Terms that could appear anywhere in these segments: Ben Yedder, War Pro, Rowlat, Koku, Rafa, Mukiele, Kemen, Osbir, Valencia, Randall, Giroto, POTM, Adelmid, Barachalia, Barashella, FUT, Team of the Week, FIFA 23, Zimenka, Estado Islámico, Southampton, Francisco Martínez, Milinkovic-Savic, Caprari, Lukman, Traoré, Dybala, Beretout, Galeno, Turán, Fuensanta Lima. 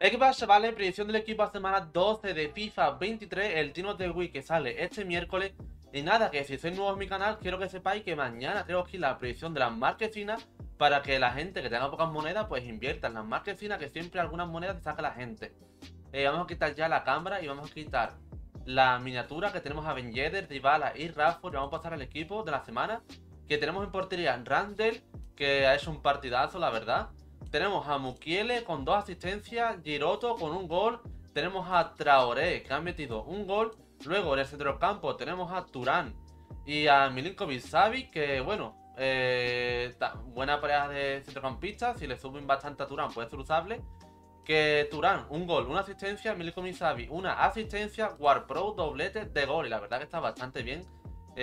Equipas, chavales, predicción del equipo a semana 12 de FIFA 23, el Team of the Week que sale este miércoles. Y nada, que si sois nuevos en mi canal, quiero que sepáis que mañana tengo aquí la predicción de las marquesinas para que la gente que tenga pocas monedas pues invierta en las marquesinas, que siempre algunas monedas te saca la gente. Vamos a quitar ya la cámara y vamos a quitar la miniatura que tenemos a Ben Yedder, Dybala y Rafa. Y vamos a pasar al equipo de la semana, que tenemos en portería Randall, que ha hecho un partidazo, la verdad. Tenemos a Mukiele con 2 asistencias, Giroto con 1 gol, tenemos a Traoré que ha metido 1 gol, luego en el centrocampo tenemos a Turán y a Milinkovic-Savic, que bueno, buena pareja de centrocampistas, si le suben bastante a Turán pues es cruzable, que Turán 1 gol, 1 asistencia, Milinkovic-Savic 1 asistencia, War Pro doblete de gol, y la verdad que está bastante bien lo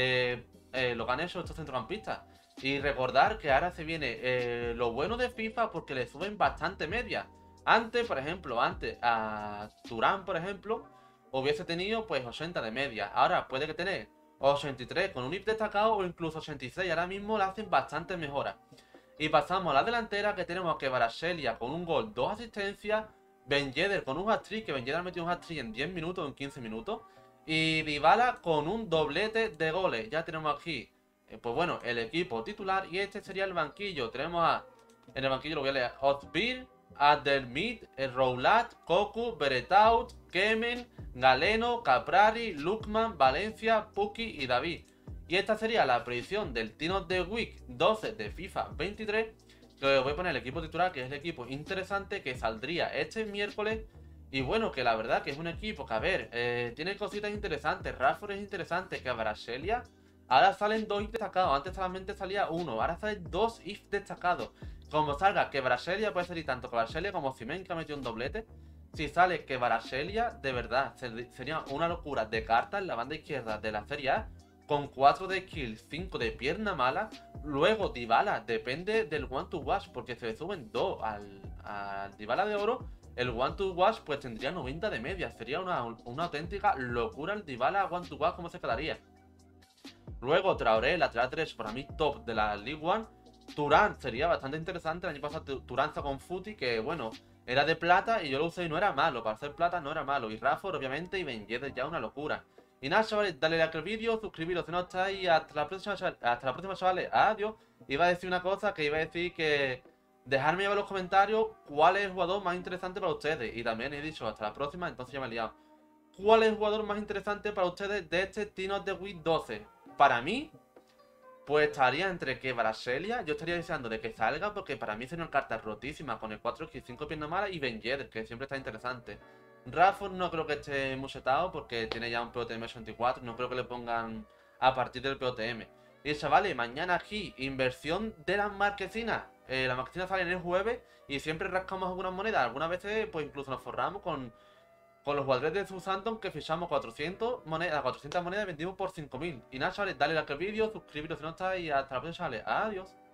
que han hecho estos centrocampistas. Y recordar que ahora se viene lo bueno de FIFA porque le suben bastante media. Antes, por ejemplo, a Turán, por ejemplo, hubiese tenido pues 80 de media. Ahora puede que tener 83 con un IP destacado o incluso 86. Ahora mismo le hacen bastantes mejoras. Y pasamos a la delantera, que tenemos que Barachalia con 1 gol, 2 asistencias. Ben Yedder con un hat-trick, que Ben Yedder ha metido un hat-trick en 10 minutos, en 15 minutos. Y Dybala con un doblete de goles. Ya tenemos aquí, pues bueno, el equipo titular, y este sería el banquillo. Tenemos en el banquillo, lo voy a leer: Osbir, Adelmid, Rowlat, Koku, Beretout, Kemen, Galeno, Caprari, Lukman, Valencia, Puki y David. Y esta sería la predicción del Team of the Week 12 de FIFA 23. Que voy a poner el equipo titular, que es el equipo interesante, que saldría este miércoles. Y bueno, que la verdad que es un equipo que, a ver, tiene cositas interesantes. Rafa es interesante, que Barashella. Ahora salen 2 if destacados, antes solamente salía 1, ahora salen 2 if destacados. Como salga que Barashella, puede salir tanto que Barashella como Zimenka metió un doblete. Si sale que Barashella, de verdad, sería una locura de cartas en la banda izquierda de la Serie A, con 4 de kill, 5 de pierna mala. Luego Dybala, depende del one to watch, porque se le suben 2 al Dybala de oro. El one to watch pues tendría 90 de media, sería una auténtica locura el Dybala one to watch, como se quedaría. Luego Traoré, lateral 3, para mí top de la League One. Turán sería bastante interesante. El año pasado Turán con FUT, que bueno, era de plata y yo lo usé y no era malo. Para hacer plata no era malo. Y Rafa, obviamente, y Ben Yedder ya una locura. Y nada, chavales, dale like al vídeo, suscribiros si no estáis. Y hasta la próxima, chavales. Adiós. Iba a decir una cosa, que iba a decir que dejadme llevar en los comentarios cuál es el jugador más interesante para ustedes. Y también he dicho hasta la próxima, entonces ya me he liado. ¿Cuál es el jugador más interesante para ustedes de este Team of the Week 12? Para mí, pues estaría entre que Barashella, yo estaría deseando de que salga, porque para mí sería una carta rotísima con el 4x, 5 piernas malas, y Ben Yedder, que siempre está interesante. Rafa no creo que esté musetado porque tiene ya un POTM 84, no creo que le pongan a partir del POTM. Y chavales, mañana aquí, inversión de las marquesinas. Las marquesinas salen el jueves y siempre rascamos algunas monedas. Algunas veces pues incluso nos forramos con los jugadores de Southampton, que fichamos 400 monedas vendimos por 5.000. Y nada, chavales, dale like al vídeo, suscribiros si no estáis, y hasta la próxima, chavales. Adiós.